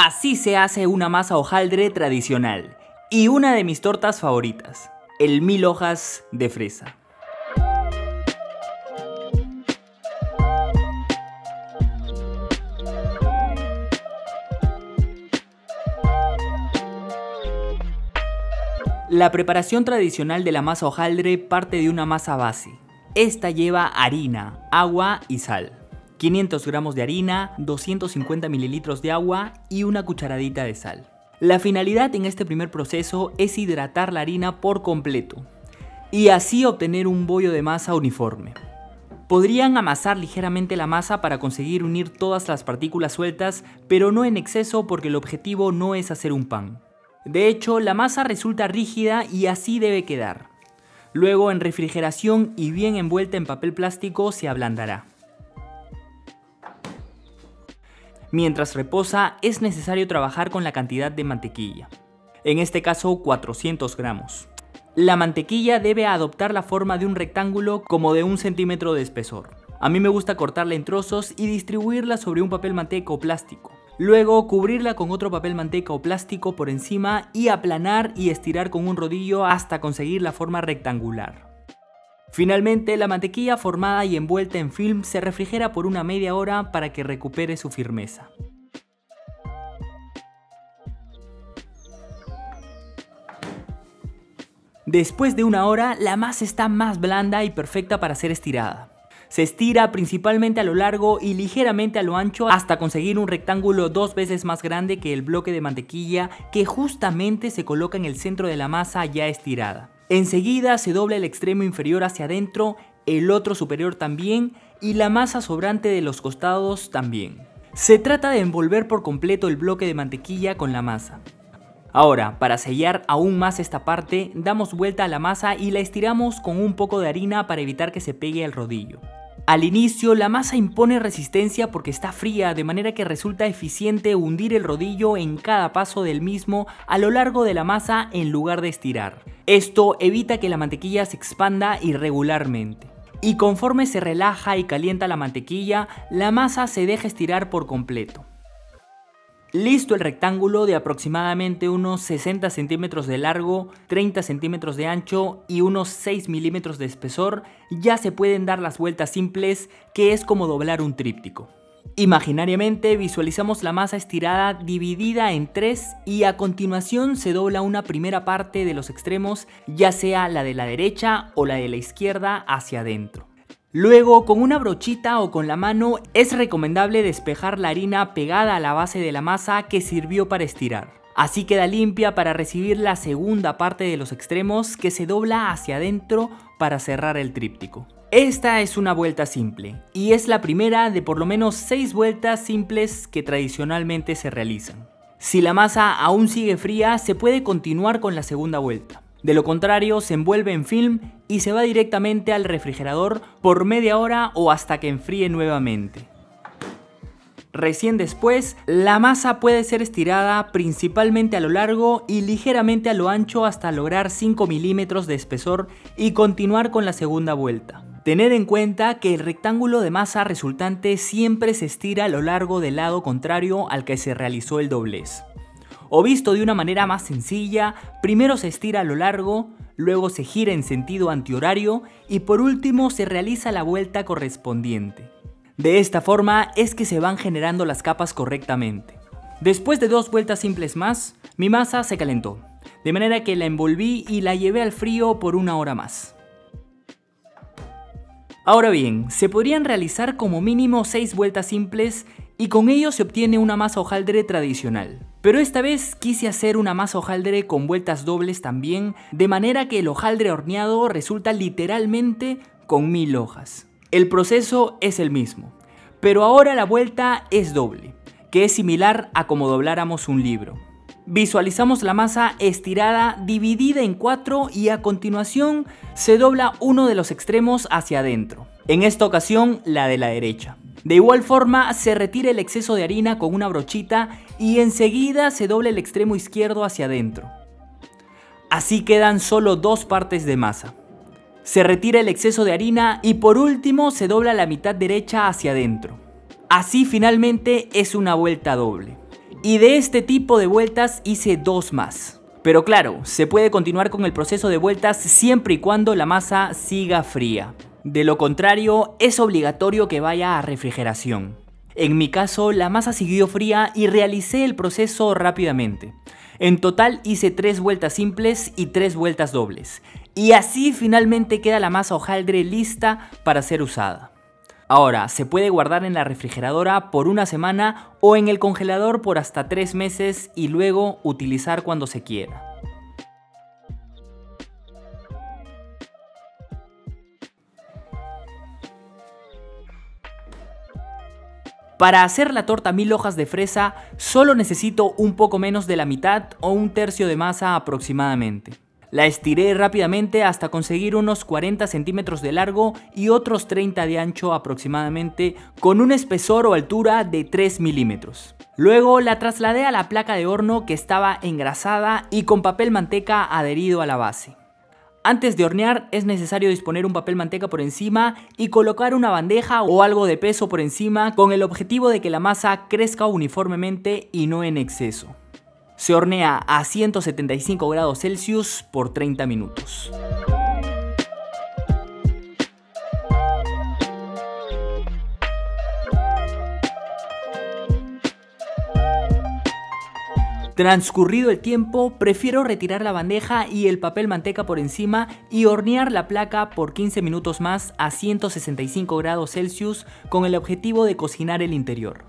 Así se hace una masa hojaldre tradicional y una de mis tortas favoritas, el 1000 hojas de fresa. La preparación tradicional de la masa hojaldre parte de una masa base. Esta lleva harina, agua y sal. 500 gramos de harina, 250 mililitros de agua y una cucharadita de sal. La finalidad en este primer proceso es hidratar la harina por completo y así obtener un bollo de masa uniforme. Podrían amasar ligeramente la masa para conseguir unir todas las partículas sueltas, pero no en exceso porque el objetivo no es hacer un pan. De hecho, la masa resulta rígida y así debe quedar. Luego, en refrigeración y bien envuelta en papel plástico, se ablandará. Mientras reposa, es necesario trabajar con la cantidad de mantequilla. En este caso, 400 gramos. La mantequilla debe adoptar la forma de un rectángulo como de 1 centímetro de espesor. A mí me gusta cortarla en trozos y distribuirla sobre un papel manteca o plástico. Luego cubrirla con otro papel manteca o plástico por encima y aplanar y estirar con un rodillo hasta conseguir la forma rectangular. Finalmente, la mantequilla formada y envuelta en film se refrigera por una media hora para que recupere su firmeza. Después de una hora, la masa está más blanda y perfecta para ser estirada. Se estira principalmente a lo largo y ligeramente a lo ancho hasta conseguir un rectángulo 2 veces más grande que el bloque de mantequilla que justamente se coloca en el centro de la masa ya estirada. Enseguida se dobla el extremo inferior hacia adentro, el otro superior también y la masa sobrante de los costados también. Se trata de envolver por completo el bloque de mantequilla con la masa. Ahora, para sellar aún más esta parte, damos vuelta a la masa y la estiramos con un poco de harina para evitar que se pegue al rodillo. Al inicio, la masa impone resistencia porque está fría, de manera que resulta eficiente hundir el rodillo en cada paso del mismo a lo largo de la masa en lugar de estirar. Esto evita que la mantequilla se expanda irregularmente. Y conforme se relaja y calienta la mantequilla, la masa se deja estirar por completo. Listo el rectángulo de aproximadamente unos 60 centímetros de largo, 30 centímetros de ancho y unos 6 milímetros de espesor, ya se pueden dar las vueltas simples, que es como doblar un tríptico. Imaginariamente visualizamos la masa estirada dividida en 3 y a continuación se dobla una primera parte de los extremos, ya sea la de la derecha o la de la izquierda hacia adentro. Luego, con una brochita o con la mano, es recomendable despejar la harina pegada a la base de la masa que sirvió para estirar. Así queda limpia para recibir la segunda parte de los extremos que se dobla hacia adentro para cerrar el tríptico. Esta es una vuelta simple y es la primera de por lo menos 6 vueltas simples que tradicionalmente se realizan. Si la masa aún sigue fría, se puede continuar con la segunda vuelta. De lo contrario, se envuelve en film y se va directamente al refrigerador por media hora o hasta que enfríe nuevamente. Recién después, la masa puede ser estirada principalmente a lo largo y ligeramente a lo ancho hasta lograr 5 milímetros de espesor y continuar con la segunda vuelta. Tener en cuenta que el rectángulo de masa resultante siempre se estira a lo largo del lado contrario al que se realizó el doblez. O visto de una manera más sencilla, primero se estira a lo largo, luego se gira en sentido antihorario y por último se realiza la vuelta correspondiente. De esta forma es que se van generando las capas correctamente. Después de 2 vueltas simples más, mi masa se calentó, de manera que la envolví y la llevé al frío por 1 hora más. Ahora bien, se podrían realizar como mínimo 6 vueltas simples y con ello se obtiene una masa hojaldre tradicional. Pero esta vez quise hacer una masa hojaldre con vueltas dobles también, de manera que el hojaldre horneado resulta literalmente con 1000 hojas. El proceso es el mismo, pero ahora la vuelta es doble, que es similar a como dobláramos un libro. Visualizamos la masa estirada dividida en 4 y a continuación se dobla uno de los extremos hacia adentro. En esta ocasión, la de la derecha. De igual forma, se retira el exceso de harina con una brochita y enseguida se dobla el extremo izquierdo hacia adentro. Así quedan solo 2 partes de masa. Se retira el exceso de harina y por último se dobla la mitad derecha hacia adentro. Así finalmente es una vuelta doble. Y de este tipo de vueltas hice dos más. Pero claro, se puede continuar con el proceso de vueltas siempre y cuando la masa siga fría. De lo contrario, es obligatorio que vaya a refrigeración. En mi caso, la masa siguió fría y realicé el proceso rápidamente. En total hice 3 vueltas simples y 3 vueltas dobles. Y así finalmente queda la masa hojaldre lista para ser usada. Ahora, se puede guardar en la refrigeradora por una semana o en el congelador por hasta 3 meses y luego utilizar cuando se quiera. Para hacer la torta 1000 hojas de fresa, solo necesito un poco menos de la mitad o un tercio de masa aproximadamente. La estiré rápidamente hasta conseguir unos 40 centímetros de largo y otros 30 de ancho aproximadamente, con un espesor o altura de 3 milímetros. Luego la trasladé a la placa de horno que estaba engrasada y con papel manteca adherido a la base. Antes de hornear es necesario disponer un papel manteca por encima y colocar una bandeja o algo de peso por encima con el objetivo de que la masa crezca uniformemente y no en exceso. Se hornea a 175 grados Celsius por 30 minutos. Transcurrido el tiempo, prefiero retirar la bandeja y el papel manteca por encima y hornear la placa por 15 minutos más a 165 grados Celsius con el objetivo de cocinar el interior.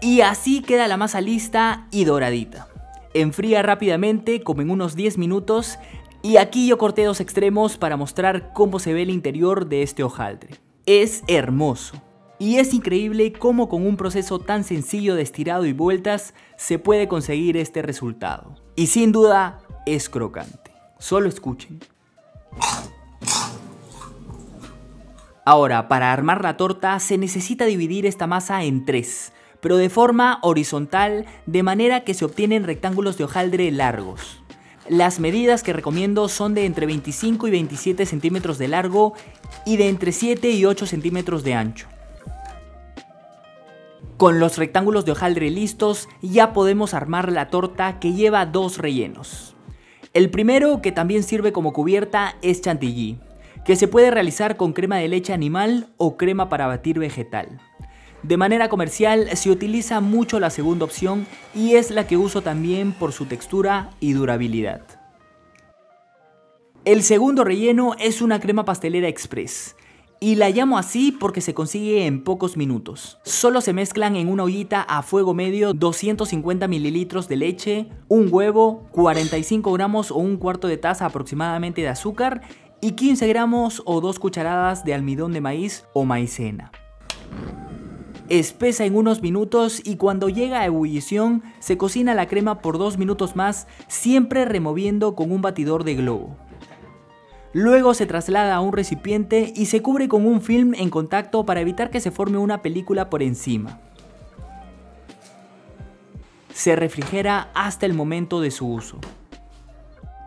Y así queda la masa lista y doradita. Enfría rápidamente, como en unos 10 minutos, y aquí yo corté dos extremos para mostrar cómo se ve el interior de este hojaldre. Es hermoso. Y es increíble cómo con un proceso tan sencillo de estirado y vueltas se puede conseguir este resultado. Y sin duda es crocante. Solo escuchen. Ahora, para armar la torta se necesita dividir esta masa en 3, pero de forma horizontal, de manera que se obtienen rectángulos de hojaldre largos. Las medidas que recomiendo son de entre 25 y 27 centímetros de largo y de entre 7 y 8 centímetros de ancho. Con los rectángulos de hojaldre listos, ya podemos armar la torta que lleva 2 rellenos. El primero, que también sirve como cubierta, es chantilly, que se puede realizar con crema de leche animal o crema para batir vegetal. De manera comercial se utiliza mucho la segunda opción y es la que uso también por su textura y durabilidad. El segundo relleno es una crema pastelera express. Y la llamo así porque se consigue en pocos minutos. Solo se mezclan en una ollita a fuego medio 250 mililitros de leche, un huevo, 45 gramos o un cuarto de taza aproximadamente de azúcar y 15 gramos o 2 cucharadas de almidón de maíz o maicena. Espesa en unos minutos y cuando llega a ebullición se cocina la crema por 2 minutos más, siempre removiendo con un batidor de globo. Luego se traslada a un recipiente y se cubre con un film en contacto para evitar que se forme una película por encima. Se refrigera hasta el momento de su uso.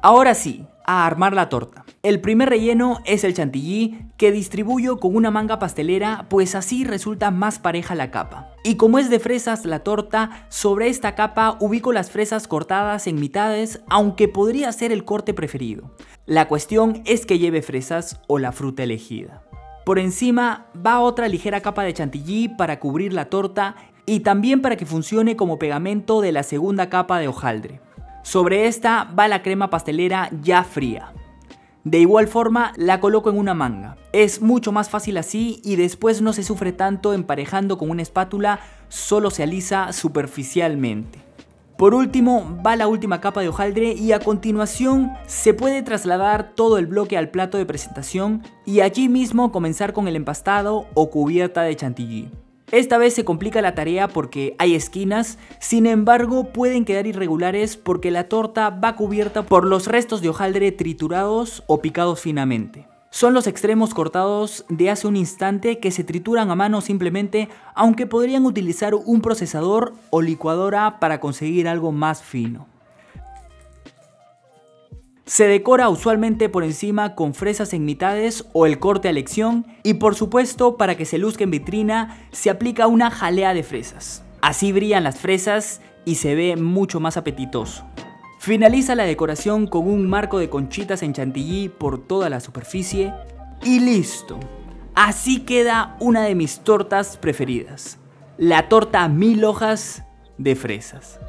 Ahora sí, a armar la torta. El primer relleno es el chantilly, que distribuyo con una manga pastelera, pues así resulta más pareja la capa. Y como es de fresas la torta, sobre esta capa ubico las fresas cortadas en mitades, aunque podría ser el corte preferido. La cuestión es que lleve fresas o la fruta elegida. Por encima va otra ligera capa de chantilly para cubrir la torta y también para que funcione como pegamento de la segunda capa de hojaldre. Sobre esta va la crema pastelera ya fría. De igual forma la coloco en una manga. Es mucho más fácil así y después no se sufre tanto emparejando con una espátula, solo se alisa superficialmente. Por último va la última capa de hojaldre y a continuación se puede trasladar todo el bloque al plato de presentación y allí mismo comenzar con el empastado o cubierta de chantilly. Esta vez se complica la tarea porque hay esquinas, sin embargo pueden quedar irregulares porque la torta va cubierta por los restos de hojaldre triturados o picados finamente. Son los extremos cortados de hace un instante que se trituran a mano simplemente, aunque podrían utilizar un procesador o licuadora para conseguir algo más fino. Se decora usualmente por encima con fresas en mitades o el corte a elección, y por supuesto, para que se luzca en vitrina, se aplica una jalea de fresas. Así brillan las fresas y se ve mucho más apetitoso. Finaliza la decoración con un marco de conchitas en chantilly por toda la superficie y listo. Así queda una de mis tortas preferidas, la torta 1000 hojas de fresas.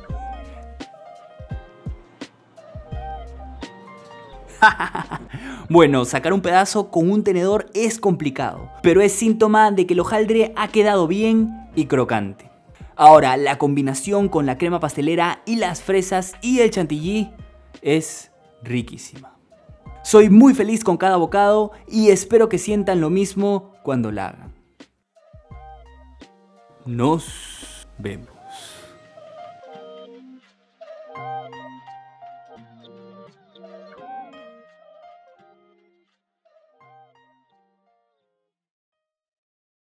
Bueno, sacar un pedazo con un tenedor es complicado, pero es síntoma de que el hojaldre ha quedado bien y crocante. Ahora, la combinación con la crema pastelera y las fresas y el chantilly es riquísima. Soy muy feliz con cada bocado y espero que sientan lo mismo cuando la hagan. Nos vemos.